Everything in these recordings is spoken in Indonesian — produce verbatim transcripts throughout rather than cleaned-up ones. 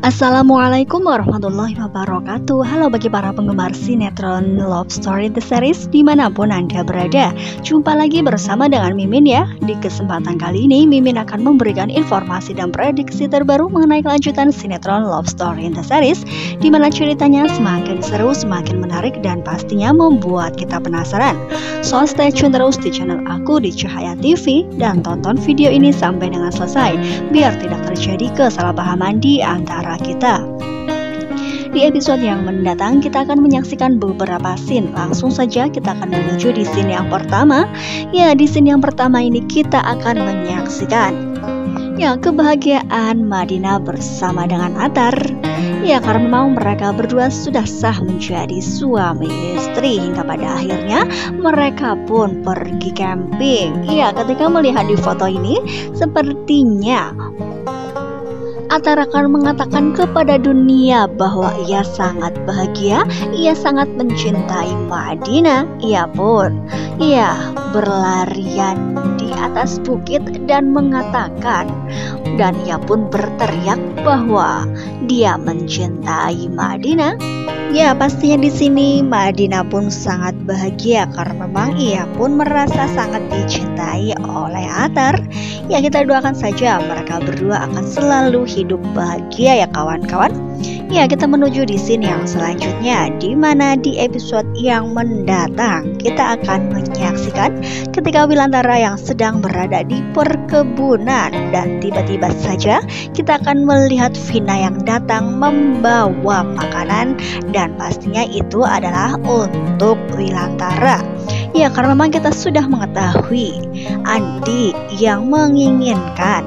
Assalamualaikum warahmatullahi wabarakatuh. Halo bagi para penggemar sinetron Love Story The Series dimanapun Anda berada. Jumpa lagi bersama dengan Mimin ya. Di kesempatan kali ini Mimin akan memberikan informasi dan prediksi terbaru mengenai kelanjutan sinetron Love Story The Series, dimana ceritanya semakin seru, semakin menarik, dan pastinya membuat kita penasaran. So stay tune terus di channel aku di Cahaya T V, dan tonton video ini sampai dengan selesai biar tidak terjadi kesalahpahaman di antara kita. Di episode yang mendatang kita akan menyaksikan beberapa scene. Langsung saja kita akan menuju di scene yang pertama. Ya, di scene yang pertama ini kita akan menyaksikan ya kebahagiaan Madinah bersama dengan Atar. Ya, karena memang mereka berdua sudah sah menjadi suami istri. Hingga pada akhirnya mereka pun pergi camping. Ya, ketika melihat di foto ini sepertinya Atar akan mengatakan kepada dunia bahwa ia sangat bahagia, ia sangat mencintai Madinah. Ia pun ia berlarian di atas bukit dan mengatakan, dan ia pun berteriak bahwa dia mencintai Madinah. Ya, pastinya di sini Madinah pun sangat bahagia karena memang ia pun merasa sangat dicintai oleh Atar. Ya, kita doakan saja mereka berdua akan selalu hidup bahagia ya kawan-kawan. Ya, kita menuju di scene yang selanjutnya, di mana di episode yang mendatang kita akan menyaksikan ketika Wilantara yang sedang berada di perkebunan, dan tiba-tiba saja kita akan melihat Vina yang datang membawa makanan, dan pastinya itu adalah untuk Wilantara. Ya, karena memang kita sudah mengetahui Andi yang menginginkan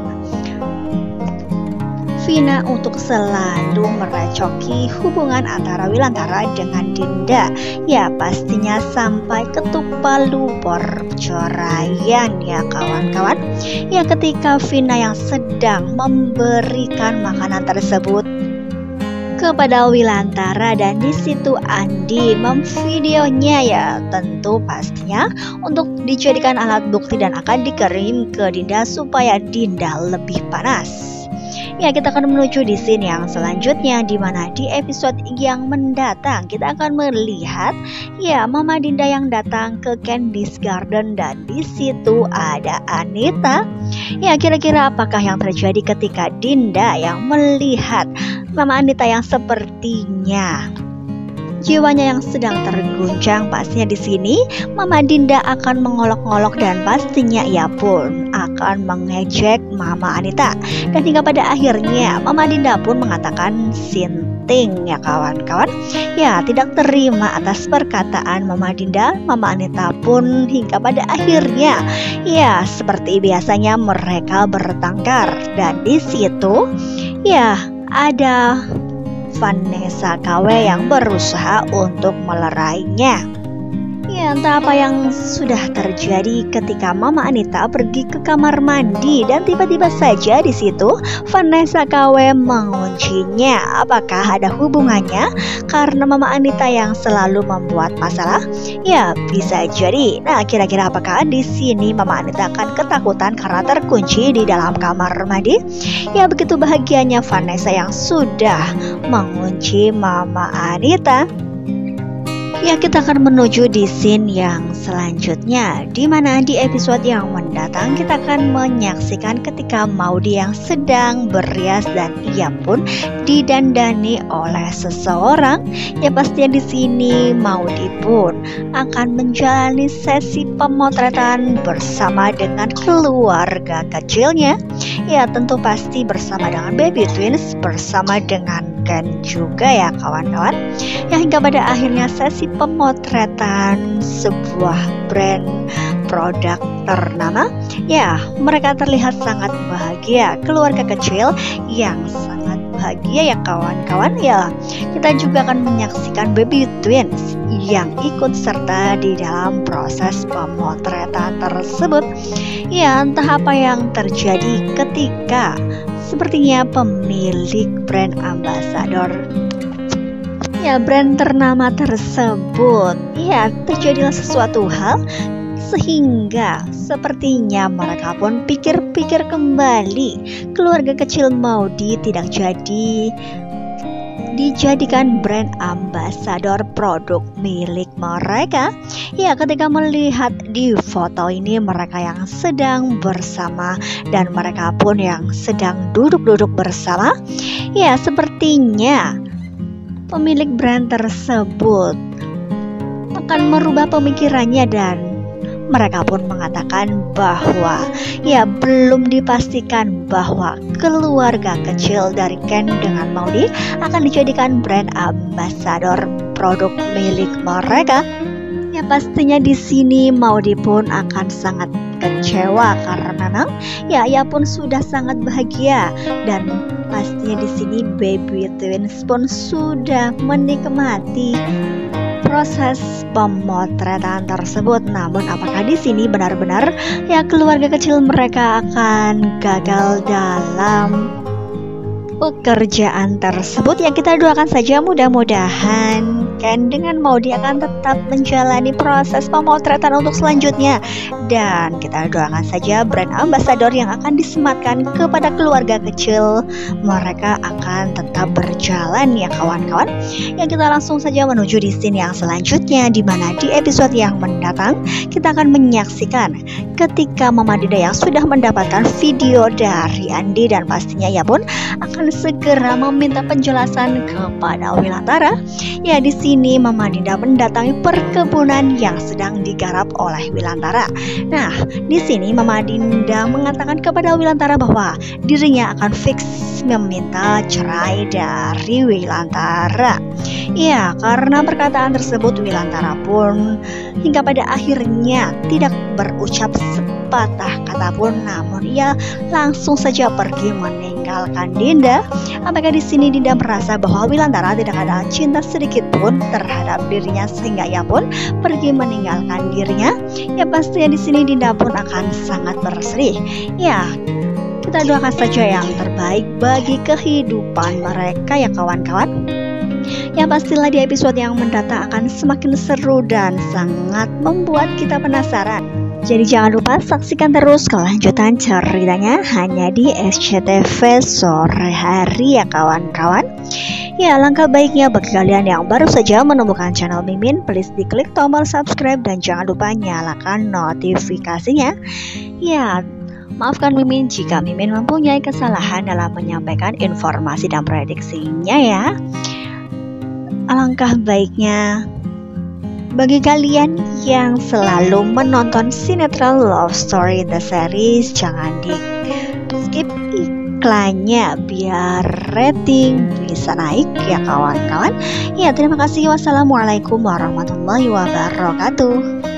Vina untuk selalu merecoki hubungan antara Wilantara dengan Dinda. Ya, pastinya sampai ketuk palu perceraian ya kawan-kawan. Ya, ketika Vina yang sedang memberikan makanan tersebut kepada Wilantara, dan di situ Andi memvideonya ya, tentu pastinya untuk dijadikan alat bukti dan akan dikirim ke Dinda supaya Dinda lebih panas. Ya, kita akan menuju di scene yang selanjutnya, di mana di episode yang mendatang kita akan melihat ya Mama Dinda yang datang ke Candy Garden, dan di situ ada Anita. Ya, kira-kira apakah yang terjadi ketika Dinda yang melihat Mama Anita yang sepertinya jiwanya yang sedang terguncang? Pastinya di sini Mama Dinda akan mengolok-olok, dan pastinya ia pun akan mengejek Mama Anita. Dan hingga pada akhirnya Mama Dinda pun mengatakan sinting ya kawan-kawan. Ya, tidak terima atas perkataan Mama Dinda, Mama Anita pun hingga pada akhirnya ya seperti biasanya mereka bertengkar. Dan di situ ya ada Vanessa K W yang berusaha untuk melerainya. Ya, entah apa yang sudah terjadi ketika Mama Anita pergi ke kamar mandi, dan tiba-tiba saja di situ Vanessa K W menguncinya. Apakah ada hubungannya karena Mama Anita yang selalu membuat masalah? Ya, bisa jadi. Nah, kira-kira apakah di sini Mama Anita akan ketakutan karena terkunci di dalam kamar mandi? Ya, begitu bahagianya Vanessa yang sudah mengunci Mama Anita. Ya, kita akan menuju di scene yang selanjutnya, di mana di episode yang mendatang kita akan menyaksikan ketika Maudy yang sedang berias, dan ia pun didandani oleh seseorang. Ya, pastinya di sini Maudy pun akan menjalani sesi pemotretan bersama dengan keluarga kecilnya. Ya, tentu pasti bersama dengan Baby Twins, bersama dengan Ken juga ya kawan-kawan. Ya, hingga pada akhirnya sesi pemotretan sebuah brand produk ternama. Ya, mereka terlihat sangat bahagia, keluarga kecil yang sangat bahagia ya kawan-kawan. Ya, kita juga akan menyaksikan Baby Twins yang ikut serta di dalam proses pemotretan tersebut. Ya, entah apa yang terjadi ketika sepertinya pemilik brand ambassador, ya brand ternama tersebut, ya terjadilah sesuatu hal sehingga sepertinya mereka pun pikir-pikir kembali. Keluarga kecil Maudy tidak jadi dijadikan brand ambassador produk milik mereka. Ya, ketika melihat di foto ini mereka yang sedang bersama dan mereka pun yang sedang duduk-duduk bersama, ya sepertinya pemilik brand tersebut akan merubah pemikirannya dan mereka pun mengatakan bahwa ya belum dipastikan bahwa keluarga kecil dari Ken dengan Maudy akan dijadikan brand ambassador produk milik mereka. Ya pastinya di sini Maudy pun akan sangat kecewa karena memang ya ia pun sudah sangat bahagia dan pastinya di sini baby twins pun sudah menikmati proses pemotretan tersebut. Namun apakah di sini benar-benar ya keluarga kecil mereka akan gagal dalam pekerjaan tersebut? Ya kita doakan saja, mudah-mudahan Ken dengan Maudy akan tetap menjalani proses pemotretan untuk selanjutnya. Dan kita doakan saja brand ambassador yang akan disematkan kepada keluarga kecil mereka akan tetap berjalan ya kawan-kawan. Ya kita langsung saja menuju di scene yang selanjutnya, dimana di episode yang mendatang kita akan menyaksikan ketika Mama Deda yang sudah mendapatkan video dari Andi dan pastinya ya pun akan segera meminta penjelasan kepada Wilatara. Ya di sini Mama Deda mendatangi perkebunan yang sedang digarap oleh Wilantara. Nah, di sini Mama Deda mengatakan kepada Wilantara bahwa dirinya akan fix meminta cerai dari Wilantara. Ya, karena perkataan tersebut Wilantara pun hingga pada akhirnya tidak berucap patah kata pun, namun ia langsung saja pergi meninggalkan Dinda. Apakah di sini Dinda merasa bahwa Wilantara tidak ada cinta sedikit pun terhadap dirinya sehingga ia pun pergi meninggalkan dirinya? Ya pastinya di sini Dinda pun akan sangat bersedih. Ya, kita doakan saja yang terbaik bagi kehidupan mereka ya kawan-kawan. Ya pastilah di episode yang mendatang akan semakin seru dan sangat membuat kita penasaran. Jadi jangan lupa saksikan terus kelanjutan ceritanya hanya di S C T V sore hari ya kawan-kawan. Ya langkah baiknya bagi kalian yang baru saja menemukan channel Mimin, please diklik tombol subscribe dan jangan lupa nyalakan notifikasinya. Ya maafkan Mimin jika Mimin mempunyai kesalahan dalam menyampaikan informasi dan prediksinya ya. Alangkah baiknya bagi kalian yang selalu menonton Sinetron Love Story The Series, jangan di skip iklannya biar rating bisa naik ya kawan-kawan. Ya terima kasih, wassalamualaikum warahmatullahi wabarakatuh.